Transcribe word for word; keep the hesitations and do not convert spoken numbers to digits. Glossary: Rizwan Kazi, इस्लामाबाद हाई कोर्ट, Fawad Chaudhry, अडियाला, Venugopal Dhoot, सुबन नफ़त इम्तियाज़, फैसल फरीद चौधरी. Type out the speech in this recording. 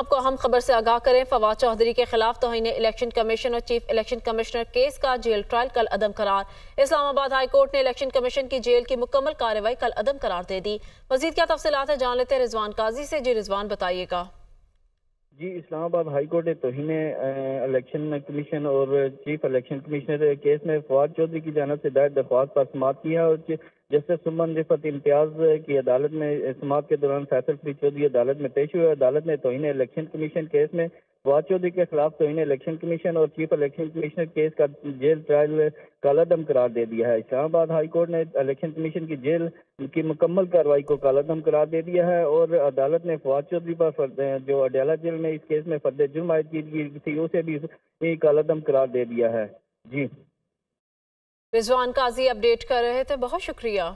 आपको अहम खबर से आगाह करें। फवाद चौधरी के खिलाफ तौहीन इलेक्शन कमीशन और चीफ इलेक्शन कमिश्नर केस का जेल ट्रायल कल अदम करार। इस्लामाबाद हाई कोर्ट ने इलेक्शन कमीशन की जेल की मुकम्मल कार्रवाई कल अदम करार दे दी। मजीद क्या तफसीलात है जान लेते हैं रिजवान काजी से। जी रिजवान बताइएगा। जी, इस्लामाबाद हाई कोर्ट ने तौहीन इलेक्शन कमीशन और चीफ इलेक्शन कमिश्नर केस में फवाद चौधरी की जानिब से दायर दरख्वास्त पर समाअत की है और जस्टिस सुबन नफ़त इम्तियाज़ की अदालत में समाअत के दौरान फैसल फरीद चौधरी अदालत में पेश हुए। अदालत ने तौहीन इलेक्शन कमीशन केस में फवाद चौधरी के खिलाफ तौहीन इलेक्शन कमीशन और चीफ इलेक्शन कमिश्नर केस का जेल ट्रायल कालादम करार दे दिया है। इस्लामाबाद हाई कोर्ट ने इलेक्शन कमीशन की जेल की मुकम्मल कार्रवाई को कालादम करार दे दिया है और अदालत ने फवाद चौधरी पर जो अडियाला जेल में इस केस में फर्द जुर्म आयद की गई थी उसे भी कालादम करार दे दिया है। जी, रिजवान काजी अपडेट कर रहे थे, बहुत शुक्रिया।